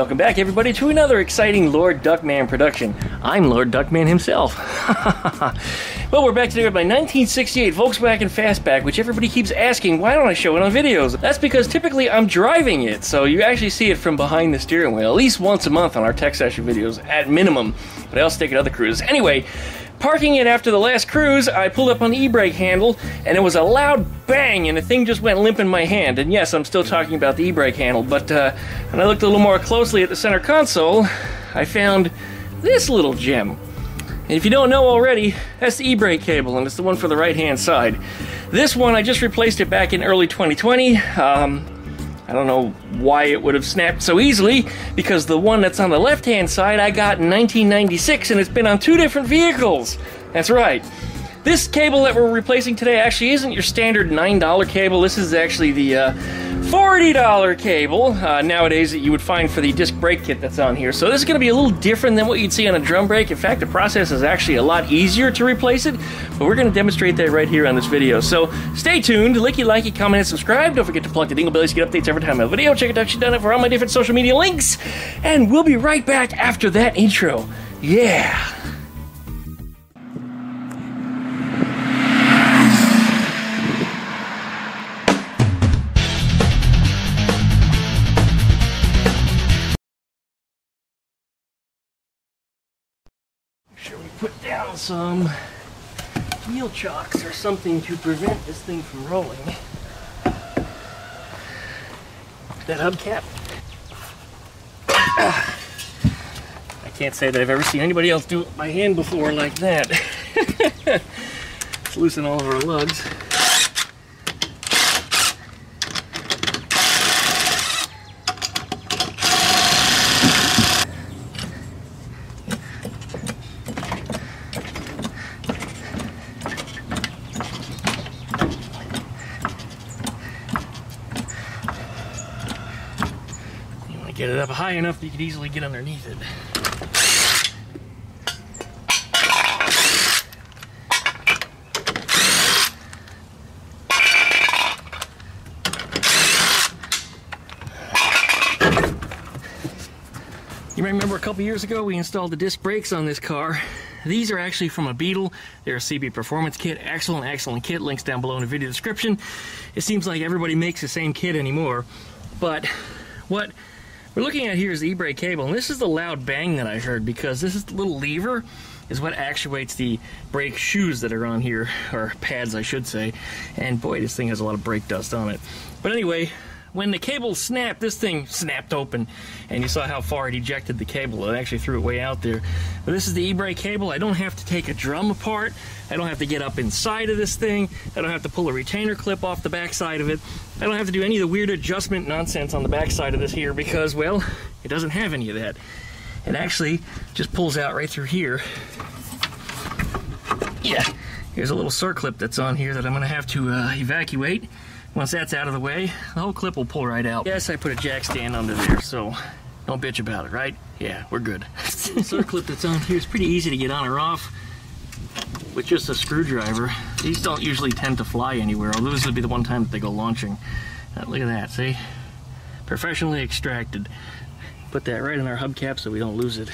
Welcome back, everybody, to another exciting Lord Duckman production. I'm Lord Duckman himself. Well, we're back today with my 1968 Volkswagen Fastback, which everybody keeps asking, why don't I show it on videos? That's because typically I'm driving it, so you actually see it from behind the steering wheel at least once a month on our tech session videos, at minimum. But I also take it other cruises. Anyway, parking it after the last cruise, I pulled up on the e-brake handle, and it was a loud bang, and the thing just went limp in my hand. And yes, I'm still talking about the e-brake handle, but when I looked a little more closely at the center console, I found this little gem. And if you don't know already, that's the e-brake cable, and it's the one for the right-hand side. This one, I just replaced it back in early 2020. I don't know why it would have snapped so easily, because the one that's on the left-hand side I got in 1996, and it's been on two different vehicles. That's right. This cable that we're replacing today actually isn't your standard $9 cable. This is actually the $40 cable nowadays that you would find for the disc brake kit that's on here. So this is going to be a little different than what you'd see on a drum brake. In fact, the process is actually a lot easier to replace it, but we're going to demonstrate that right here on this video. So stay tuned, licky, likey, comment, and subscribe. Don't forget to plug the dingle bells to get updates every time I have a video. Check out Duckman for all my different social media links, and we'll be right back after that intro. Yeah! Put down some wheel chocks or something to prevent this thing from rolling. That hubcap. I can't say that I've ever seen anybody else do it by hand before like that. Let's loosen all of our lugs. Get it up high enough that you can easily get underneath it. You may remember a couple years ago we installed the disc brakes on this car. These are actually from a Beetle. They're a CB Performance Kit. Excellent, excellent kit. Links down below in the video description. It seems like everybody makes the same kit anymore, but what we're looking at here is the e-brake cable, and this is the loud bang that I heard because this is the little lever is what actuates the brake shoes that are on here, or pads I should say, and boy, this thing has a lot of brake dust on it. But anyway, when the cable snapped, this thing snapped open, and you saw how far it ejected the cable. It actually threw it way out there. But this is the e-brake cable. I don't have to take a drum apart. I don't have to get up inside of this thing. I don't have to pull a retainer clip off the backside of it. I don't have to do any of the weird adjustment nonsense on the backside of this here because, well, it doesn't have any of that. It actually just pulls out right through here. Yeah, here's a little circlip that's on here that I'm going to have to evacuate. Once that's out of the way, the whole clip will pull right out. Yes, I put a jack stand under there, so don't bitch about it, right? Yeah, we're good. So the clip that's on here is pretty easy to get on or off with just a screwdriver. These don't usually tend to fly anywhere, although this would be the one time that they go launching. Look at that, see? Professionally extracted. Put that right in our hubcap so we don't lose it.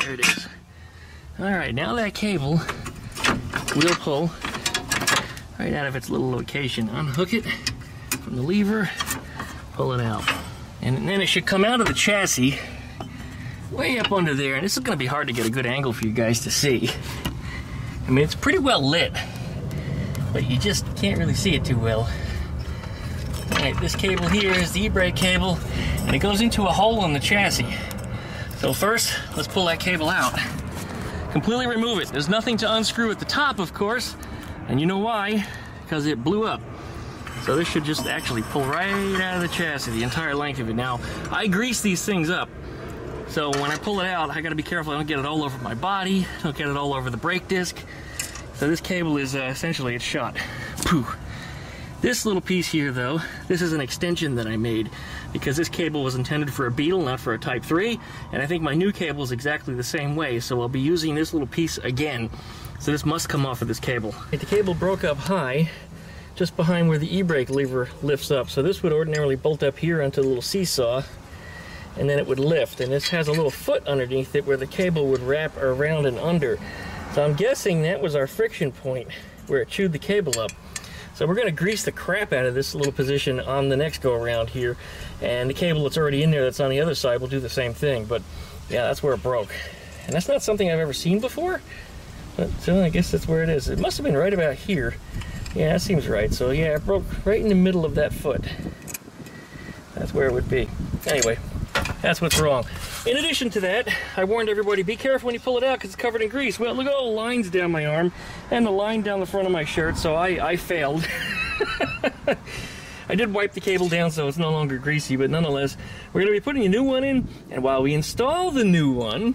There it is. Alright, now that cable will pull right out of its little location. Unhook it from the lever, pull it out. And then it should come out of the chassis way up under there. And this is going to be hard to get a good angle for you guys to see. I mean, it's pretty well lit, but you just can't really see it too well. All right, this cable here is the e-brake cable, and it goes into a hole in the chassis. So first, let's pull that cable out. Completely remove it. There's nothing to unscrew at the top, of course. And you know why? Because it blew up. So this should just actually pull right out of the chassis, the entire length of it. Now, I grease these things up. So when I pull it out, I gotta be careful I don't get it all over my body, don't get it all over the brake disc. So this cable is essentially, it's shot. Pooh. This little piece here though, this is an extension that I made because this cable was intended for a Beetle, not for a Type 3. And I think my new cable is exactly the same way. So I'll be using this little piece again. So this must come off of this cable. The cable broke up high, just behind where the e-brake lever lifts up. So this would ordinarily bolt up here onto a little seesaw, and then it would lift. And this has a little foot underneath it where the cable would wrap around and under. So I'm guessing that was our friction point where it chewed the cable up. So we're going to grease the crap out of this little position on the next go around here, and the cable that's already in there that's on the other side will do the same thing. But yeah, that's where it broke, and that's not something I've ever seen before, but so I guess that's where it is. It must have been right about here. Yeah, that seems right. So yeah, it broke right in the middle of that foot. That's where it would be. Anyway, that's what's wrong. In addition to that, I warned everybody, be careful when you pull it out because it's covered in grease. Well, look at all the lines down my arm and the line down the front of my shirt, so I failed. I did wipe the cable down so it's no longer greasy, but nonetheless, we're going to be putting a new one in, and while we install the new one,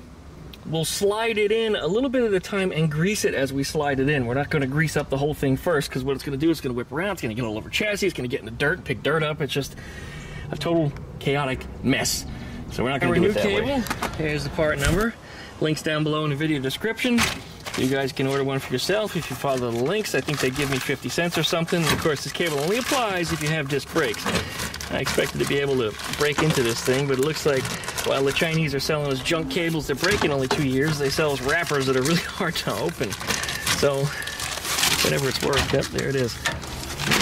we'll slide it in a little bit at a time and grease it as we slide it in. We're not going to grease up the whole thing first because what it's going to do is going to whip around, it's going to get all over chassis, it's going to get in the dirt, pick dirt up. It's just a total chaotic mess. So we're not going to do it that way. Our new cable, here's the part number. Links down below in the video description. You guys can order one for yourself if you follow the links. I think they give me 50 cents or something. And of course, this cable only applies if you have disc brakes. I expected to be able to break into this thing, but it looks like while the Chinese are selling us junk cables that break in only 2 years, they sell us wrappers that are really hard to open. So, whatever it's worth, yep, there it is.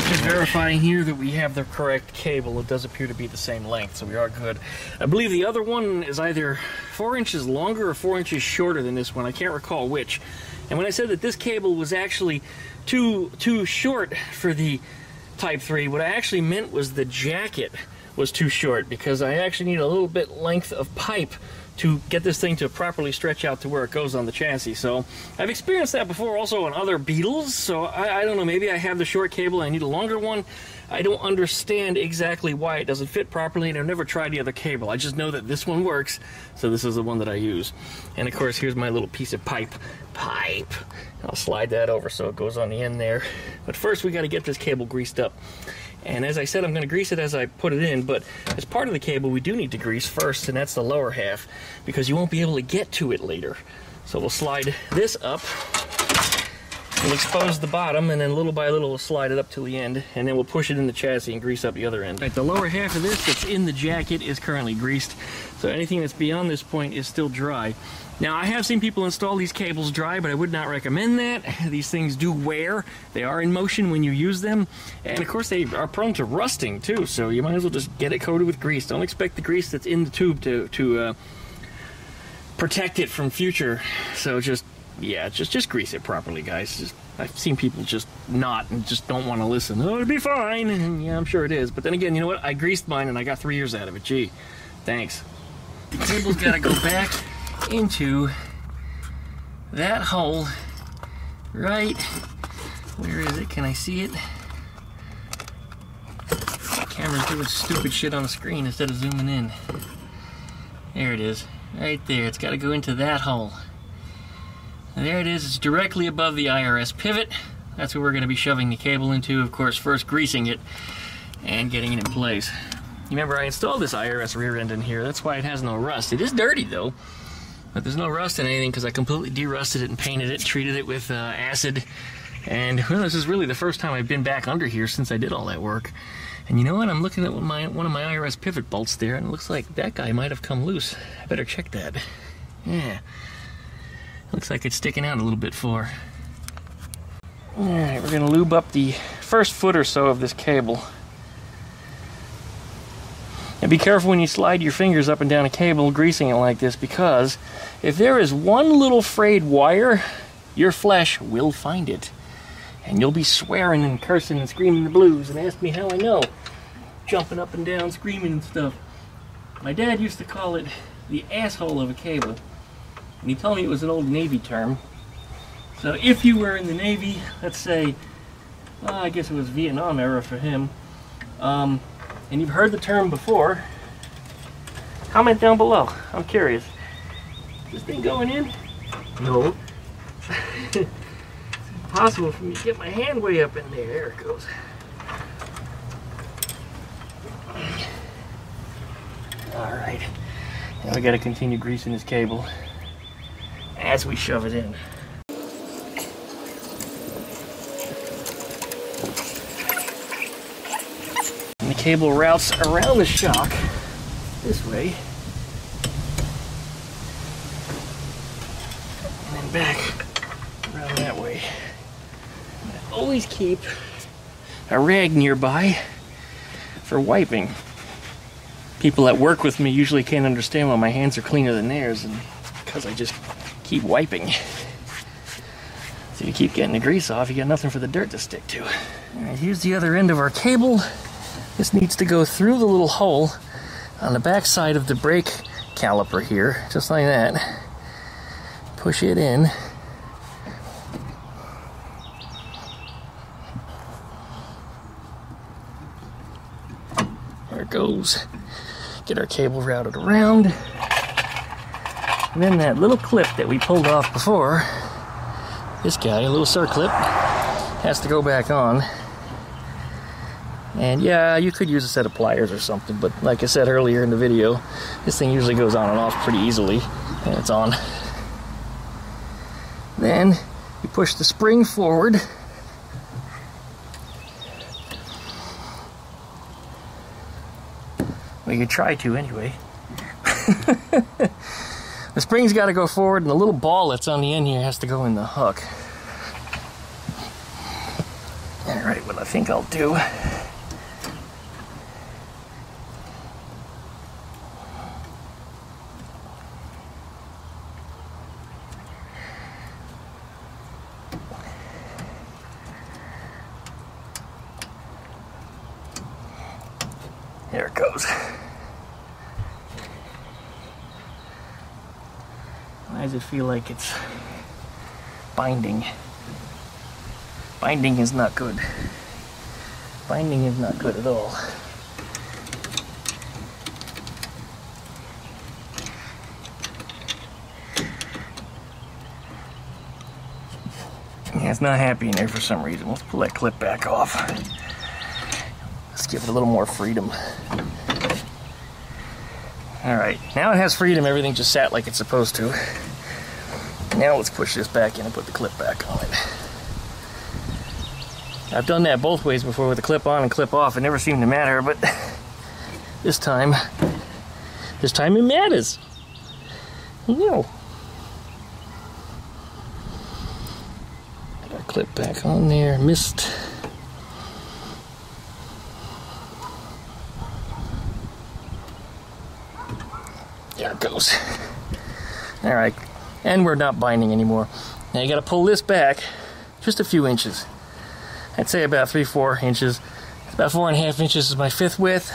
Just verifying here that we have the correct cable. It does appear to be the same length, so we are good. I believe the other one is either 4 inches longer or 4 inches shorter than this one. I can't recall which. And when I said that this cable was actually too short for the Type 3, what I actually meant was the jacket was too short, because I actually need a little bit length of pipe to get this thing to properly stretch out to where it goes on the chassis. So I've experienced that before also on other Beetles, so I don't know, maybe I have the short cable and I need a longer one. I don't understand exactly why it doesn't fit properly, and I've never tried the other cable. I just know that this one works, so this is the one that I use. And of course, here's my little piece of pipe. I'll slide that over so it goes on the end there. But first we gotta get this cable greased up. And as I said, I'm going to grease it as I put it in, but as part of the cable, we do need to grease first, and that's the lower half, because you won't be able to get to it later. So we'll slide this up, we'll expose the bottom, and then little by little we'll slide it up to the end, and then we'll push it in the chassis and grease up the other end. Right, the lower half of this that's in the jacket is currently greased, so anything that's beyond this point is still dry. Now, I have seen people install these cables dry, but I would not recommend that. These things do wear. They are in motion when you use them. And of course, they are prone to rusting too, so you might as well just get it coated with grease. Don't expect the grease that's in the tube to protect it from future. So just grease it properly, guys. I've seen people just not and just don't want to listen. Oh, it'll be fine. And yeah, I'm sure it is. But then again, you know what? I greased mine and I got 3 years out of it. Gee, thanks. The cable's got to go back into that hole right where is it? Can I see it? The camera's doing stupid shit on the screen instead of zooming in. There it is, right there. It's got to go into that hole. And there it is. It's directly above the IRS pivot. That's what we're going to be shoving the cable into. Of course, first greasing it and getting it in place. Remember, I installed this IRS rear end in here. That's why it has no rust. It is dirty though, but there's no rust in anything because I completely de-rusted it and painted it, treated it with acid. And well, this is really the first time I've been back under here since I did all that work. And you know what? I'm looking at one of my IRS pivot bolts there, and it looks like that guy might have come loose. I better check that. Yeah. Looks like it's sticking out a little bit for. All right, we're gonna lube up the first foot or so of this cable. And be careful when you slide your fingers up and down a cable greasing it like this, because if there is one little frayed wire, your flesh will find it. And you'll be swearing and cursing and screaming the blues and ask me how I know. Jumping up and down, screaming and stuff. My dad used to call it the asshole of a cable. And he told me it was an old Navy term. So if you were in the Navy, let's say, well, I guess it was Vietnam era for him, and you've heard the term before, comment down below. I'm curious. Is this thing going in? No. It's impossible for me to get my hand way up in there. There it goes. Alright. Now we gotta continue greasing this cable as we shove it in. Cable routes around the shock this way, back around that way. I always keep a rag nearby for wiping. People that work with me usually can't understand why my hands are cleaner than theirs, and because I just keep wiping. So you keep getting the grease off, you got nothing for the dirt to stick to. All right, here's the other end of our cable. This needs to go through the little hole on the back side of the brake caliper here, just like that. Push it in. There it goes. Get our cable routed around. And then that little clip that we pulled off before, this guy, a little circlip, has to go back on. And yeah, you could use a set of pliers or something, but like I said earlier in the video, this thing usually goes on and off pretty easily, and it's on. Then you push the spring forward. Well, you try to anyway. The spring's got to go forward, and the little ball that's on the end here has to go in the hook. All right, what I think I'll do. There it goes. Why does it feel like it's binding? Binding is not good. Binding is not good at all. Yeah, it's not happy in there for some reason. Let's pull that clip back off. Let's give it a little more freedom. All right, now it has freedom. Everything just sat like it's supposed to. Now let's push this back in and put the clip back on it. I've done that both ways before with the clip on and clip off. It never seemed to matter, but this time it matters. No. Got a clip back on there, missed. There it goes. All right, and we're not binding anymore. Now you gotta pull this back just a few inches. I'd say about 3-4 inches. About 4.5 inches is my fifth width.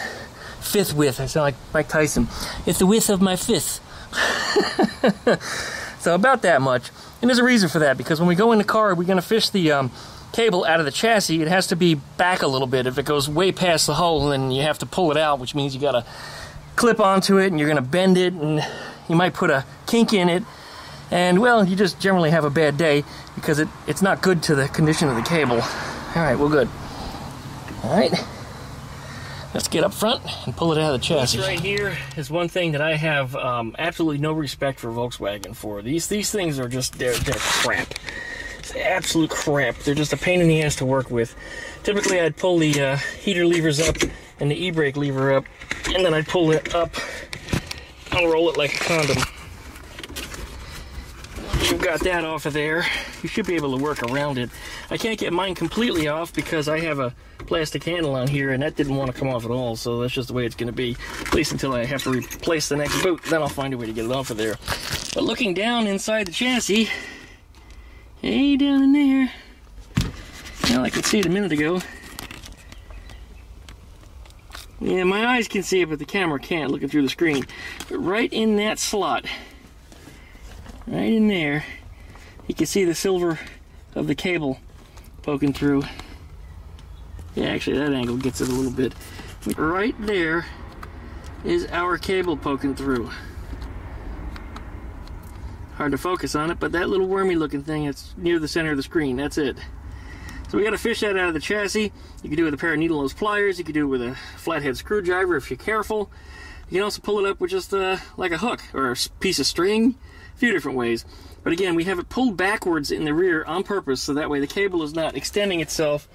Fifth width, I sound like Mike Tyson. It's the width of my fist. So about that much. And there's a reason for that, because when we go in the car, we're gonna fish the cable out of the chassis. It has to be back a little bit. If it goes way past the hole, then you have to pull it out, which means you gotta clip onto it and you're gonna bend it and you might put a kink in it. And well, you just generally have a bad day because it's not good to the condition of the cable. All right, well, good. All right, let's get up front and pull it out of the chassis. This right here is one thing that I have absolutely no respect for Volkswagen for. These things are just, they're crap. It's absolute crap. They're just a pain in the ass to work with. Typically, I'd pull the heater levers up and the e-brake lever up, and then I'd pull it up, unroll it like a condom. You've got that off of there. You should be able to work around it. I can't get mine completely off because I have a plastic handle on here and that didn't want to come off at all, so that's just the way it's going to be, at least until I have to replace the next boot. Then I'll find a way to get it off of there. But looking down inside the chassis, hey, down in there, well, I could see it a minute ago. Yeah, my eyes can see it, but the camera can't, looking through the screen. But right in that slot, right in there, you can see the silver of the cable poking through. Yeah, actually that angle gets it a little bit. Right there is our cable poking through. Hard to focus on it, but that little wormy looking thing that's near the center of the screen, that's it. So we gotta fish that out of the chassis. You can do it with a pair of needle-nose pliers, you can do it with a flathead screwdriver if you're careful. You can also pull it up with just like a hook or a piece of string. Few different ways, but again, we have it pulled backwards in the rear on purpose so that way the cable is not extending itself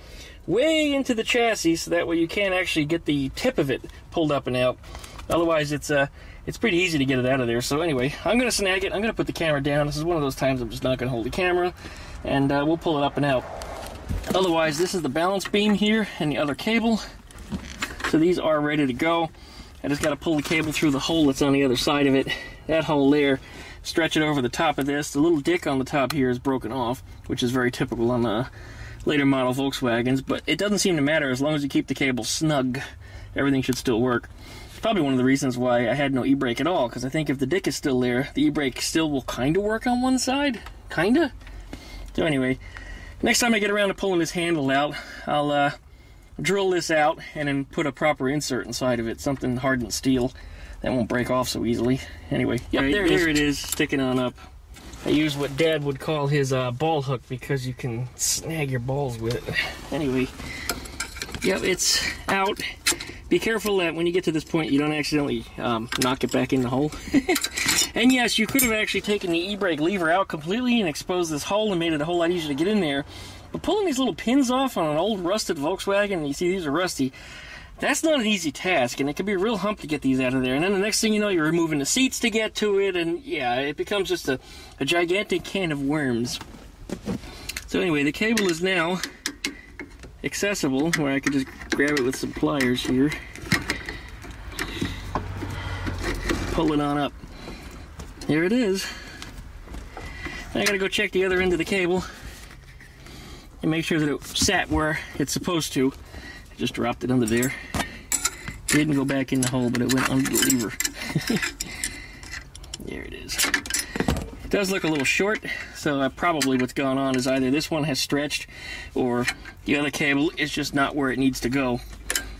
way into the chassis, so that way you can't actually get the tip of it pulled up and out. Otherwise, it's pretty easy to get it out of there. So anyway, I'm going to snag it. I'm going to put the camera down. This is one of those times I'm just not going to hold the camera, and we'll pull it up and out. Otherwise, this is the balance beam here and the other cable. So these are ready to go. I just got to pull the cable through the hole that's on the other side of it. That hole there, stretch it over the top of this. The little dick on the top here is broken off, which is very typical on the later model Volkswagens, but it doesn't seem to matter as long as you keep the cable snug. Everything should still work. It's probably one of the reasons why I had no e-brake at all, because I think if the dick is still there, the e-brake still will kind of work on one side. Kinda? So anyway, next time I get around to pulling this handle out, I'll drill this out and then put a proper insert inside of it, something hardened steel that won't break off so easily. Anyway, yep, right, there it is, sticking on up. I use what Dad would call his ball hook because you can snag your balls with it. Anyway, yep, it's out. Be careful that when you get to this point, you don't accidentally knock it back in the hole. And yes, you could have actually taken the e-brake lever out completely and exposed this hole and made it a whole lot easier to get in there. But pulling these little pins off on an old rusted Volkswagen, and you see these are rusty, that's not an easy task, and it can be a real hump to get these out of there. And then the next thing you know, you're removing the seats to get to it, and yeah, it becomes just a gigantic can of worms. So anyway, the cable is now accessible, where I could just grab it with some pliers here, pull it on up. There it is. Now I gotta go check the other end of the cable and make sure that it sat where it's supposed to. I just dropped it under there. It didn't go back in the hole, but it went under the lever. There it is. It does look a little short, so probably what's gone on is either this one has stretched or the other cable is just not where it needs to go.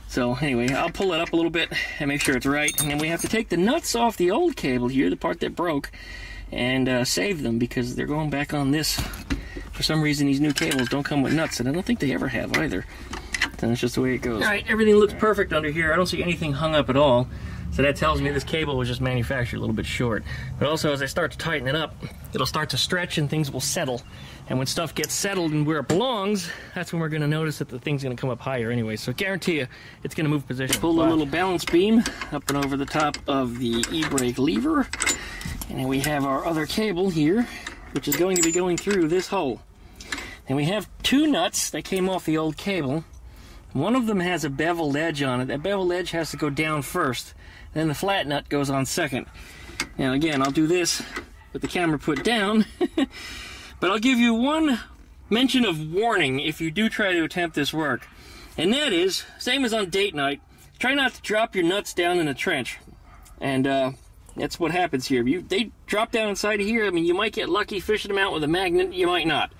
So anyway, I'll pull it up a little bit and make sure it's right. And then we have to take the nuts off the old cable here, the part that broke, and save them because they're going back on this. For some reason, these new cables don't come with nuts, and I don't think they ever have either. And it's just the way it goes. All right, everything looks perfect under here. I don't see anything hung up at all. So that tells me this cable was just manufactured a little bit short. But also, as I start to tighten it up, it'll start to stretch and things will settle. And when stuff gets settled and where it belongs, that's when we're going to notice that the thing's going to come up higher anyway. So I guarantee you, it's going to move position. Pull the little balance beam up and over the top of the e-brake lever. And then we have our other cable here, which is going to be going through this hole. And we have two nuts that came off the old cable. One of them has a beveled edge on it. That beveled edge has to go down first. Then the flat nut goes on second. Now again, I'll do this with the camera put down. But I'll give you one mention of warning if you do try to attempt this work. And that is, same as on date night, try not to drop your nuts down in a trench. And that's what happens here. They drop down inside of here. I mean, you might get lucky fishing them out with a magnet. You might not.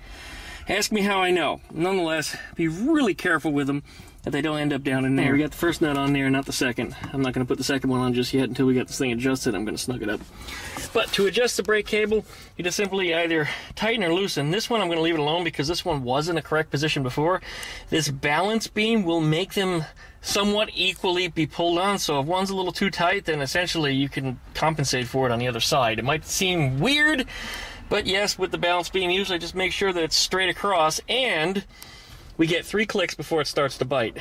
Ask me how I know. Nonetheless, be really careful with them that they don't end up down in there. We got the first nut on there, not the second. I'm not going to put the second one on just yet until we get this thing adjusted. I'm going to snug it up. But to adjust the brake cable, you just simply either tighten or loosen. This one I'm going to leave it alone because this one was in the correct position before. This balance beam will make them somewhat equally be pulled on, so if one's a little too tight, then essentially you can compensate for it on the other side. It might seem weird, but yes, with the balance beam, usually just make sure that it's straight across, and we get 3 clicks before it starts to bite.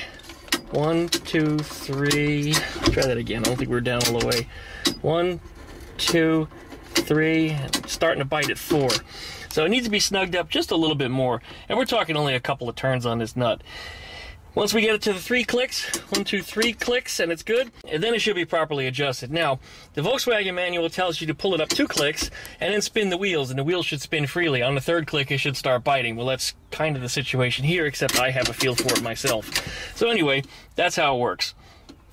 1, 2, 3. Try that again. I don't think we're down all the way. 1, 2, 3. Starting to bite at 4. So it needs to be snugged up just a little bit more, and we're talking only a couple of turns on this nut. Once we get it to the 3 clicks, 1, 2, 3 clicks, and it's good, and then it should be properly adjusted. Now, the Volkswagen manual tells you to pull it up 2 clicks and then spin the wheels, and the wheels should spin freely. On the 3rd click, it should start biting. Well, that's kind of the situation here, except I have a feel for it myself. So anyway, that's how it works.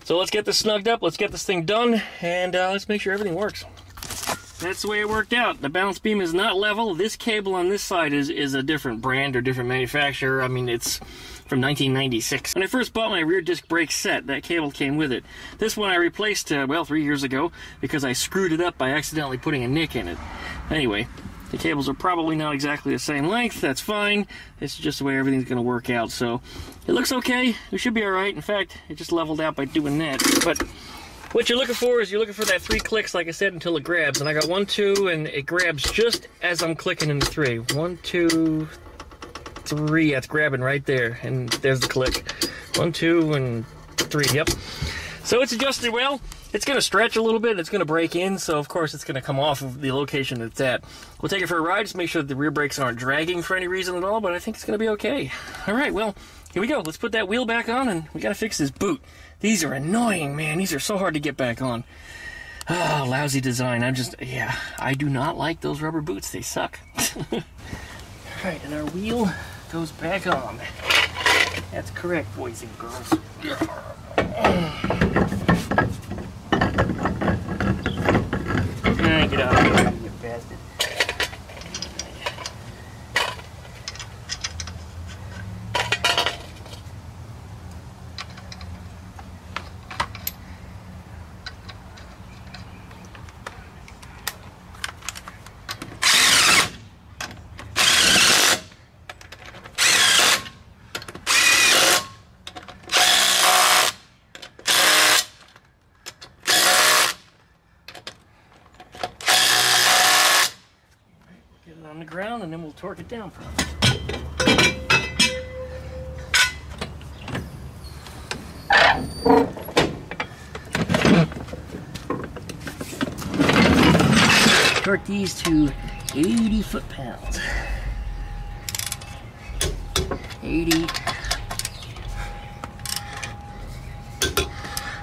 So let's get this snugged up, let's get this thing done, and let's make sure everything works. That's the way it worked out. The balance beam is not level. This cable on this side is a different brand or different manufacturer. I mean, it's from 1996. When I first bought my rear disc brake set, that cable came with it. This one I replaced, well, 3 years ago because I screwed it up by accidentally putting a nick in it. Anyway, the cables are probably not exactly the same length. That's fine. This is just the way everything's going to work out. So it looks okay. It should be all right. In fact, it just leveled out by doing that. But what you're looking for is you're looking for that 3 clicks, like I said, until it grabs. And I got 1, 2, and it grabs just as I'm clicking in the 3. 1, 2, 3. That's grabbing right there. And there's the click. 1, 2, and 3. Yep. So it's adjusted well. It's going to stretch a little bit, it's going to break in, so of course it's going to come off of the location it's at. We'll take it for a ride, just make sure that the rear brakes aren't dragging for any reason at all, but I think it's going to be okay. Alright, well, here we go. Let's put that wheel back on, and we got to fix this boot. These are annoying, man. These are so hard to get back on. Ah, lousy design. Yeah, I do not like those rubber boots. They suck. Alright, and our wheel goes back on. That's correct, boys and girls. Get out of here, you bastard. Ground, and then we'll torque it down properly. Torque these to 80 foot-pounds. 80.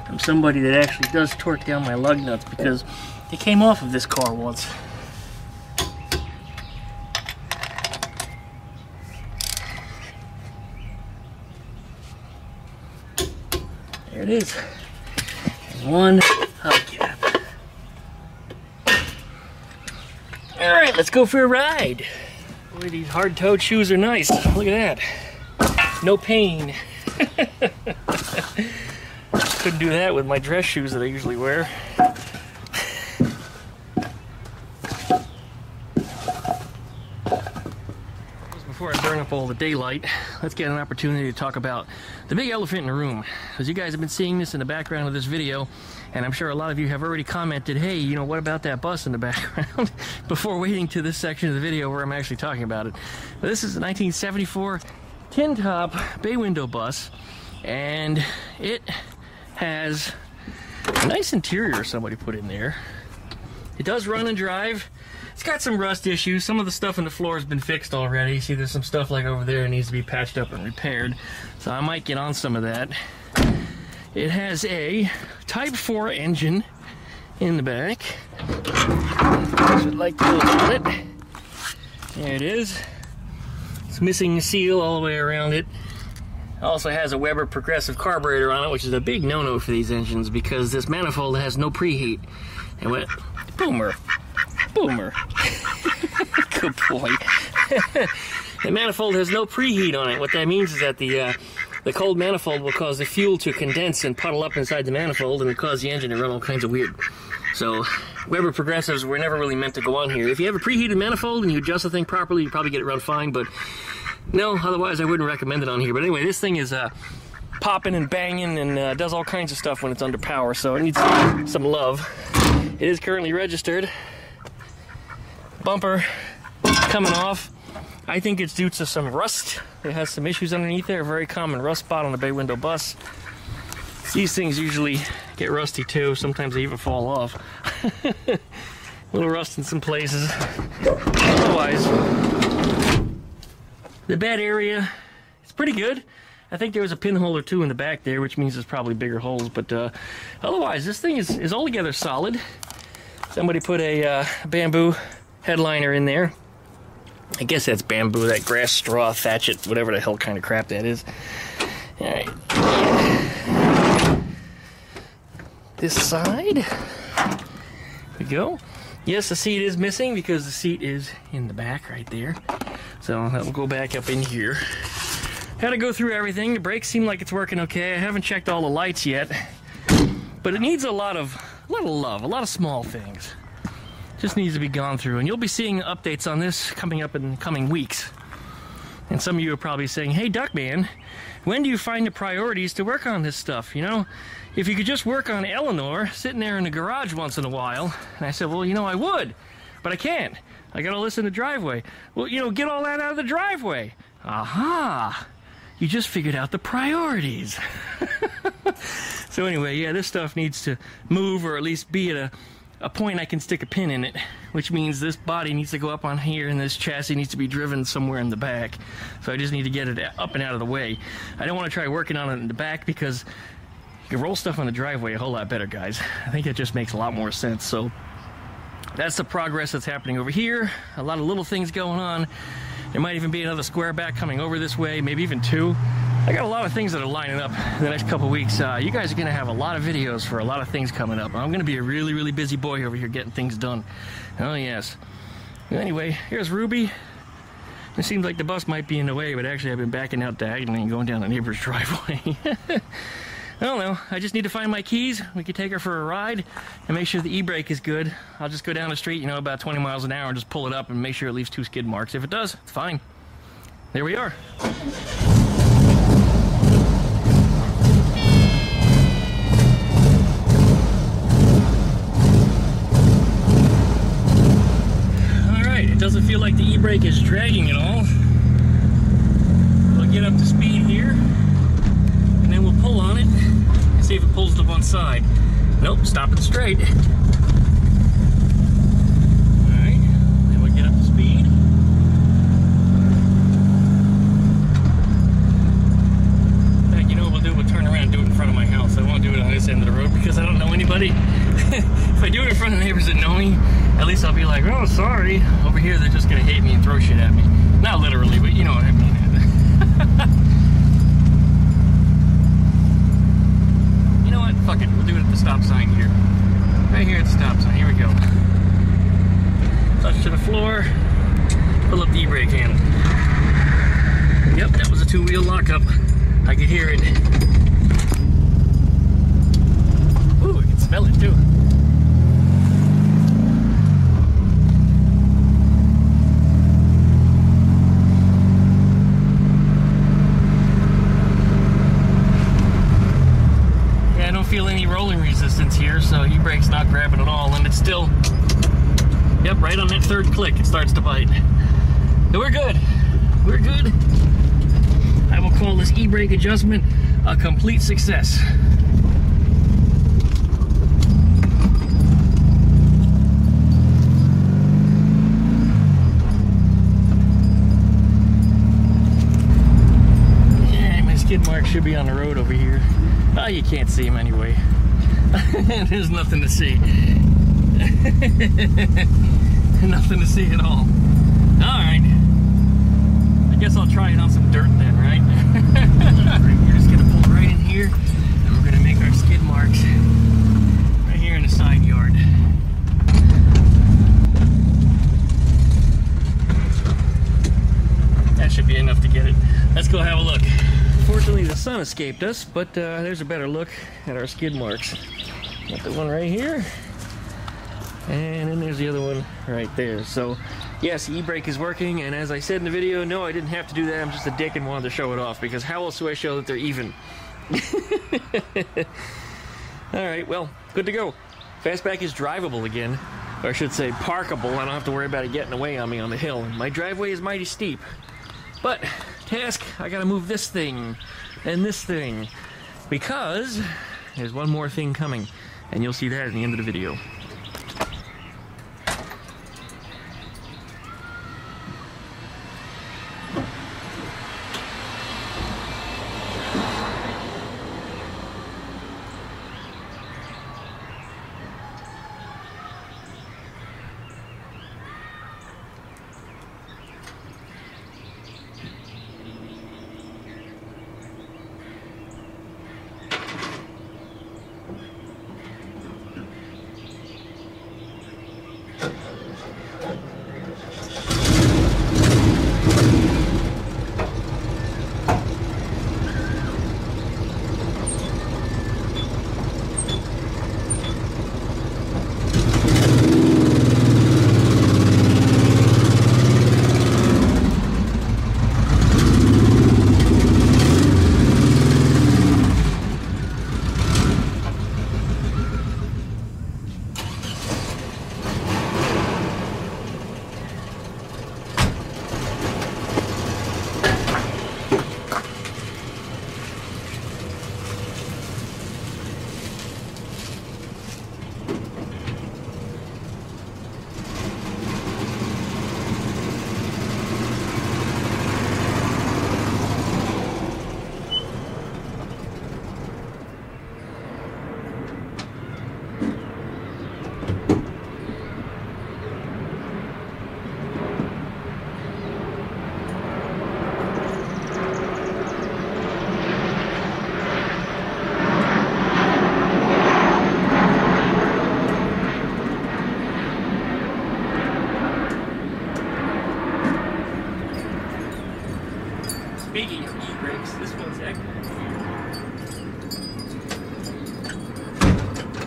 I'm somebody that actually does torque down my lug nuts because they came off of this car once. There it is. One hub cap. Alright, let's go for a ride. Boy, these hard-toed shoes are nice. Look at that. No pain. Couldn't do that with my dress shoes that I usually wear. Before I burn up all the daylight, let's get an opportunity to talk about the big elephant in the room. As you guys have been seeing this in the background of this video, and I'm sure a lot of you have already commented, hey, you know, what about that bus in the background? Before waiting to this section of the video where I'm actually talking about it. But this is a 1974 tin top bay window bus, and it has a nice interior somebody put in there. It does run and drive. It's got some rust issues. Some of the stuff in the floor has been fixed already. See, there's some stuff like over there that needs to be patched up and repaired. So I might get on some of that. It has a Type 4 engine in the back. I should like to look at it. There it is. It's missing a seal all the way around it. It also has a Weber Progressive Carburetor on it, which is a big no-no for these engines because this manifold has no preheat. And what? Boomer. Boomer. Good boy. The manifold has no preheat on it. What that means is that the cold manifold will cause the fuel to condense and puddle up inside the manifold, and it causes the engine to run all kinds of weird. So Weber Progressives were never really meant to go on here. If you have a preheated manifold and you adjust the thing properly, you probably get it run fine, but no, otherwise I wouldn't recommend it on here. But anyway, this thing is popping and banging and does all kinds of stuff when it's under power, so it needs some love. It is currently registered. Bumper coming off. I think it's due to some rust. It has some issues underneath there. A very common rust spot on the bay window bus. These things usually get rusty too. Sometimes they even fall off. A little rust in some places. Otherwise, the bed area is pretty good. I think there was a pinhole or two in the back there, which means there's probably bigger holes. But otherwise, this thing is altogether solid. Somebody put a bamboo headliner in there. I guess that's bamboo, that grass, straw, thatch it, whatever the hell kind of crap that is. Alright. This side. There we go. Yes, the seat is missing because the seat is in the back right there. So that will go back up in here. Had to go through everything. The brakes seem like it's working okay. I haven't checked all the lights yet. But it needs a lot of love, a lot of small things. Just needs to be gone through, and you'll be seeing updates on this coming up in the coming weeks. And some of you are probably saying, hey Duckman, when do you find the priorities to work on this stuff? You know, if you could just work on Eleanor sitting there in the garage once in a while. And I said, well, you know, I would, but I can't. I gotta listen to driveway. Well, you know, get all that out of the driveway. Aha, you just figured out the priorities. So anyway, yeah, this stuff needs to move, or at least be at a point I can stick a pin in it, which means this body needs to go up on here and this chassis needs to be driven somewhere in the back. So I just need to get it up and out of the way. I don't want to try working on it in the back because you can roll stuff on the driveway a whole lot better, guys. I think it just makes a lot more sense. So that's the progress that's happening over here. A lot of little things going on. There might even be another square back coming over this way, maybe even two. I got a lot of things that are lining up in the next couple of weeks. You guys are going to have a lot of videos for a lot of things coming up. I'm going to be a really, really busy boy over here getting things done. Oh, yes. Anyway, here's Ruby. It seems like the bus might be in the way, but actually I've been backing out diagonally and going down the neighbor's driveway. I don't know. I just need to find my keys. We can take her for a ride and make sure the e-brake is good. I'll just go down the street, you know, about 20 miles an hour and just pull it up and make sure it leaves two skid marks. If it does, it's fine. There we are. Alright, it doesn't feel like the e-brake is dragging at all. We'll get up to speed here. And then we'll pull on it and see if it pulls to one side. Nope, stopping straight. Alright, then we'll get up to speed. In fact, you know what we'll do? We'll turn around and do it in front of my house. I won't do it on this end of the road because I don't know anybody. If I do it in front of neighbors that know me, at least I'll be like, oh, sorry. Over here, they're just going to hate me and throw shit at me. Not literally, but you know what I mean. Fuck it, we'll do it at the stop sign here. Right here at the stop sign, here we go. Touch to the floor, pull up the e-brake handle. Yep, that was a two-wheel lockup. I could hear it. Ooh, I can smell it too. Feel any rolling resistance here, so e-brake's not grabbing at all, and it's still, yep, right on that third click it starts to bite. So we're good, we're good. I will call this e-brake adjustment a complete success. Yeah, my skid mark should be on the road over here. Oh, you can't see him anyway. There's nothing to see. Nothing to see at all. Alright. I guess I'll try it on some dirt then, right? We're just going to pull right in here, and we're going to make our skid marks right here in the side yard. That should be enough to get it. Let's go have a look. Fortunately, the sun escaped us, but there's a better look at our skid marks. Got the one right here, and then there's the other one right there. So, yes, e-brake is working, and as I said in the video, no, I didn't have to do that. I'm just a dick and wanted to show it off, because how else do I show that they're even? All right, well, good to go. Fastback is drivable again, or I should say parkable. I don't have to worry about it getting away on me on the hill. My driveway is mighty steep, but... task, I gotta move this thing and this thing, because there's one more thing coming, and you'll see that at the end of the video.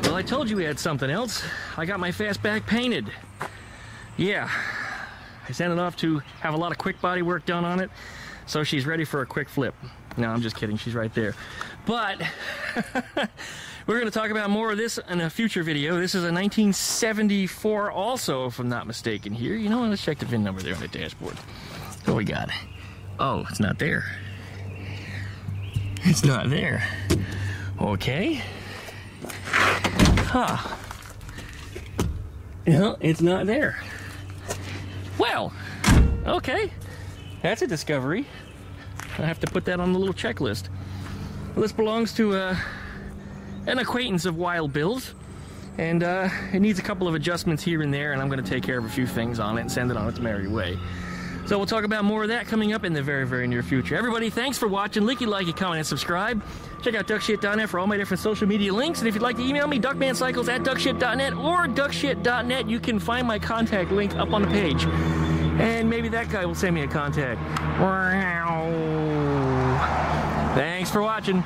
Well, I told you we had something else. I got my Fastback painted. Yeah, I sent it off to have a lot of quick body work done on it, so she's ready for a quick flip. No, I'm just kidding, she's right there. But we're going to talk about more of this in a future video. This is a 1974 also, if I'm not mistaken here. You know what, let's check the VIN number there on the dashboard. What we got? Oh, it's not there. It's not there. Okay. Huh. No, it's not there. Well, okay. That's a discovery. I have to put that on the little checklist. Well, this belongs to an acquaintance of Wild Bill's, and it needs a couple of adjustments here and there, and I'm going to take care of a few things on it and send it on its merry way. So we'll talk about more of that coming up in the very, very near future. Everybody, thanks for watching. Like it, comment, and subscribe. Check out duckshit.net for all my different social media links. And if you'd like to email me, duckmancycles@duckshit.net or duckshit.net, you can find my contact link up on the page. And maybe that guy will send me a contact. Thanks for watching.